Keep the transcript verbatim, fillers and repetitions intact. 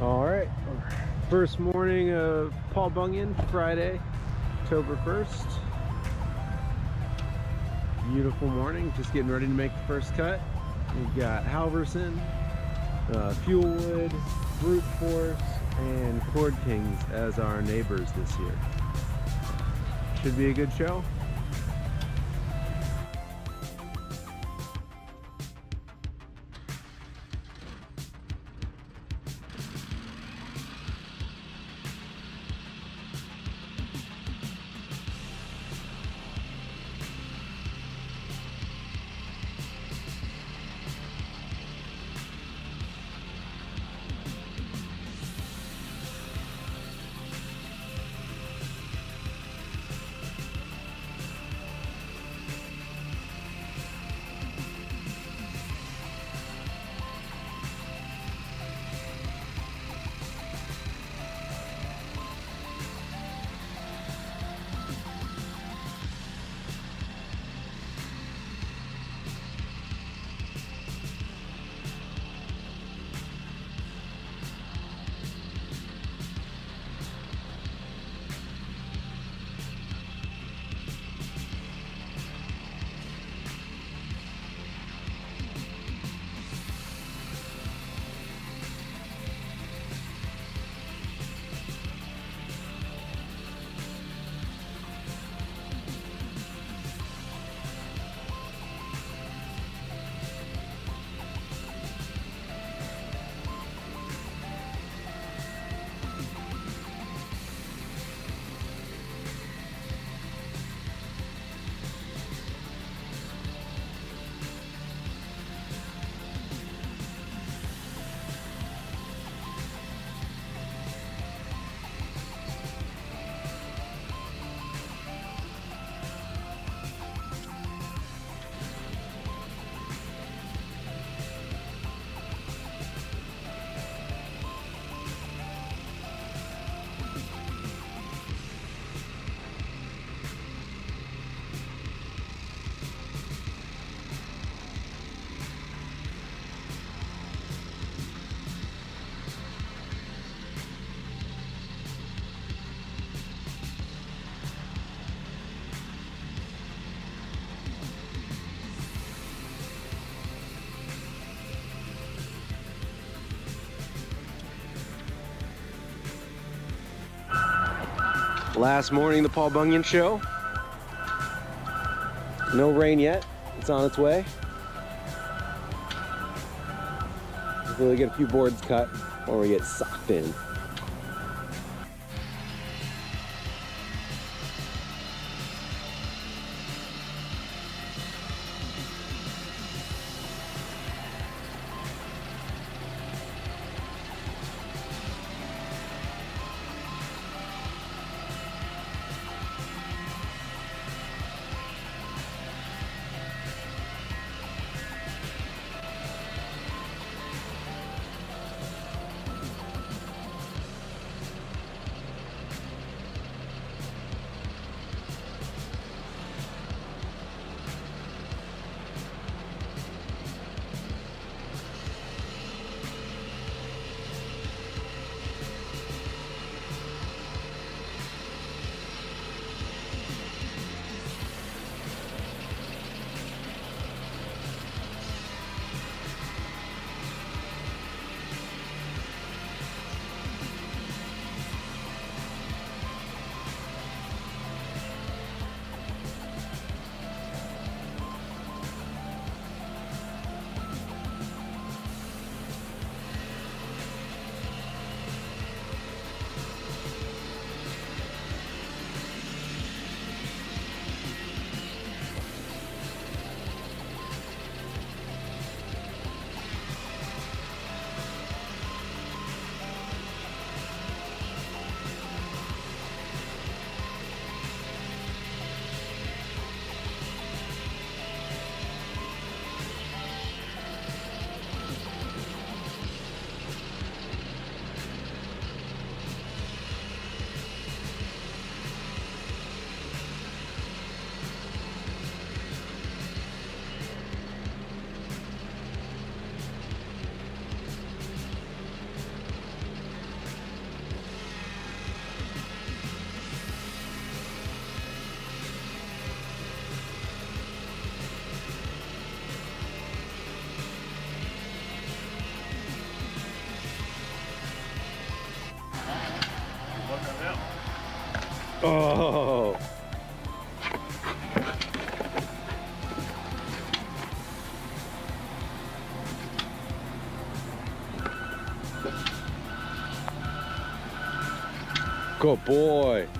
All right, first morning of Paul Bunyan, Friday, October first. Beautiful morning, just getting ready to make the first cut. We've got Halverson, uh, Fuelwood, Brute Force, and Cord Kings as our neighbors this year. Should be a good show. Last morning, the Paul Bunyan Show. No rain yet, it's on its way. Hopefully we get a few boards cut or we get socked in. Oh. Good boy.